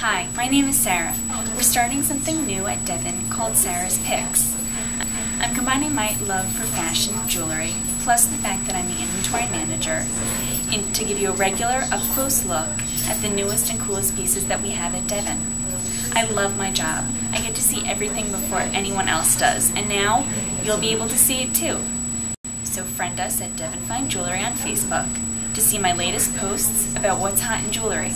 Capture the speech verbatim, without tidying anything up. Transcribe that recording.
Hi, my name is Sarah. We're starting something new at Devon called Sarah's Picks. I'm combining my love for fashion jewelry, plus the fact that I'm the inventory manager, in, to give you a regular, up-close look at the newest and coolest pieces that we have at Devon. I love my job. I get to see everything before anyone else does, and now you'll be able to see it too. So friend us at Devon Fine Jewelry on Facebook to see my latest posts about what's hot in jewelry.